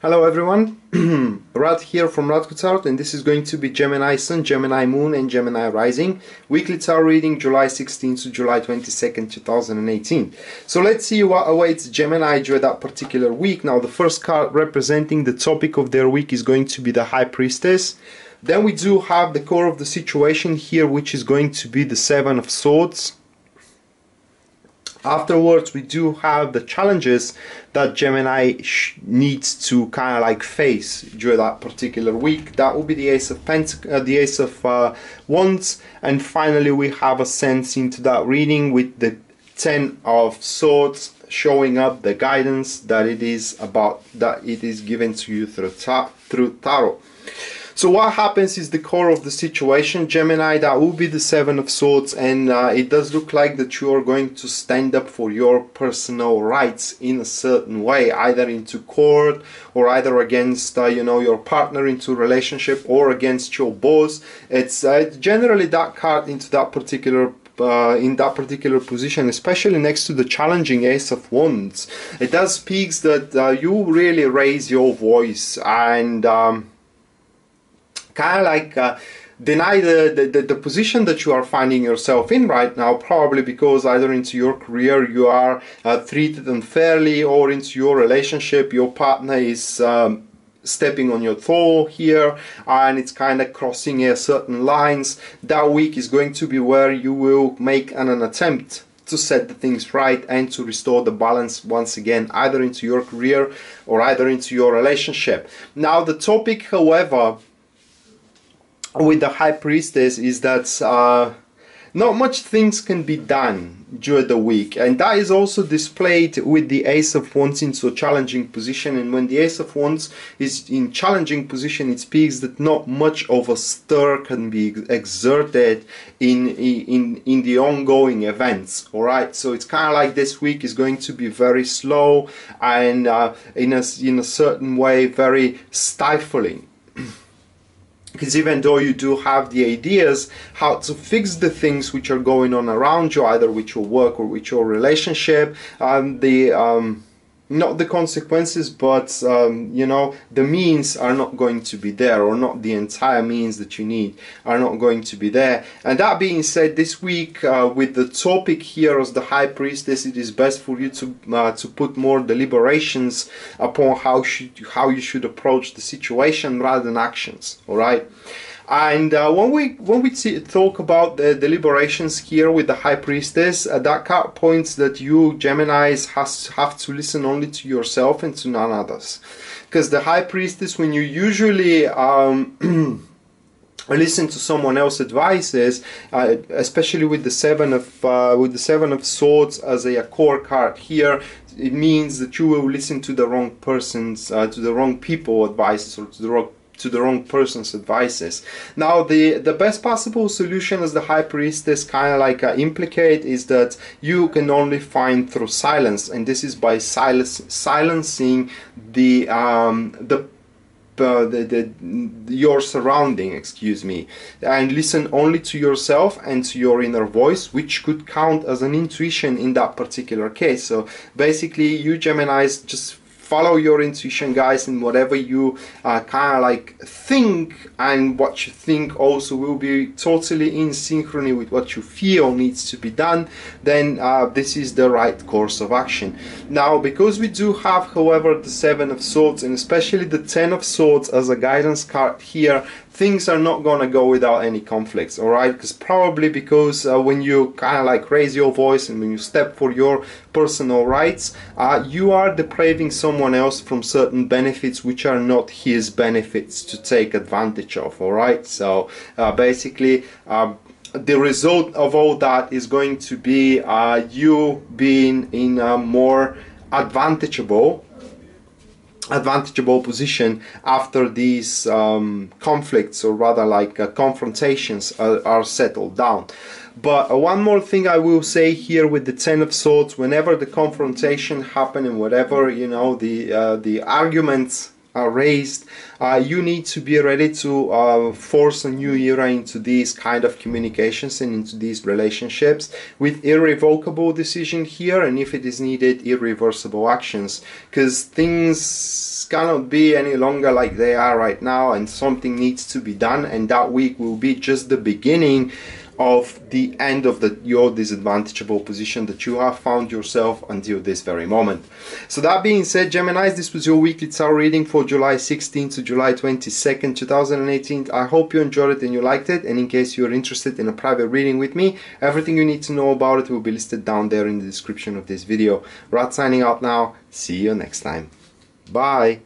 Hello everyone, Rad here from Radko Tarot, and this is going to be Gemini Sun, Gemini Moon and Gemini Rising weekly tarot reading July 16th to July 22nd, 2018. So let's see what awaits Gemini during that particular week. Now the first card representing the topic of their week is going to be the High Priestess. Then we do have the core of the situation here, which is going to be the Seven of Swords. Afterwards, we do have the challenges that Gemini needs to kind of like face during that particular week. That will be the Ace of Wands, and finally we have a sense into that reading with the Ten of Swords, showing up the guidance that it is about, that it is given to you through tarot. So what happens is the core of the situation, Gemini, that will be the Seven of Swords, and it does look like that you are going to stand up for your personal rights in a certain way, either into court or either against you know, your partner into relationship or against your boss. It's generally that card into that particular in that particular position, especially next to the challenging Ace of Wands. It does speaks that you really raise your voice and kind of like deny the position that you are finding yourself in right now, probably because either into your career you are treated unfairly, or into your relationship your partner is stepping on your toe here, and it's kind of crossing certain lines. That week is going to be where you will make an attempt to set the things right and to restore the balance once again, either into your career or either into your relationship. Now the topic, however, with the High Priestess is that not much things can be done during the week, and that is also displayed with the Ace of Wands into a challenging position. And when the Ace of Wands is in challenging position, it speaks that not much of a stir can be exerted in the ongoing events. All right, so it's kind of like this week is going to be very slow and in a certain way very stifling. Because even though you do have the ideas how to fix the things which are going on around you, either with your work or with your relationship, not the consequences, but you know, the means are not going to be there, or not the entire means that you need are not going to be there. And that being said, this week with the topic here as the High Priestess, it is best for you to put more deliberations upon how you should approach the situation rather than actions. All right. And when we talk about the deliberations here with the High Priestess, that card points that you Geminis have to listen only to yourself and to none others. Because the High Priestess, when you usually listen to someone else's advices, especially with the Seven of Swords as a core card here, it means that you will listen to the wrong person's, to the wrong people's advices, or to the wrong person's advices. Now the best possible solution, as the High Priestess kind of like implicate, is that you can only find through silence, and this is by silencing your surrounding, excuse me, and listen only to yourself and to your inner voice, which could count as an intuition in that particular case. So basically you Geminis just follow your intuition, guys, and whatever you kind of like think, and what you think also will be totally in synchrony with what you feel needs to be done, then this is the right course of action. Now, because we do have, however, the Seven of Swords and especially the Ten of Swords as a guidance card here, things are not gonna go without any conflicts, all right? Because probably because when you kind of like raise your voice and when you step for your personal rights, you are depriving someone else from certain benefits which are not his benefits to take advantage of, all right? So basically, the result of all that is going to be you being in a more advantageable position after these conflicts, or rather like confrontations are settled down. But one more thing I will say here with the Ten of Swords, whenever the confrontation happen and whatever, you know, the arguments raised, you need to be ready to force a new era into these kind of communications and into these relationships with irrevocable decision here, and if it is needed, irreversible actions, because things cannot be any longer like they are right now, and something needs to be done, and that week will be just the beginning of the end of your disadvantageable position that you have found yourself until this very moment. So that being said, Geminis, this was your weekly tarot reading for July 16th to July 22nd, 2018. I hope you enjoyed it and you liked it, and in case you're interested in a private reading with me, everything you need to know about it will be listed down there in the description of this video. Rad signing out now. See you next time. Bye.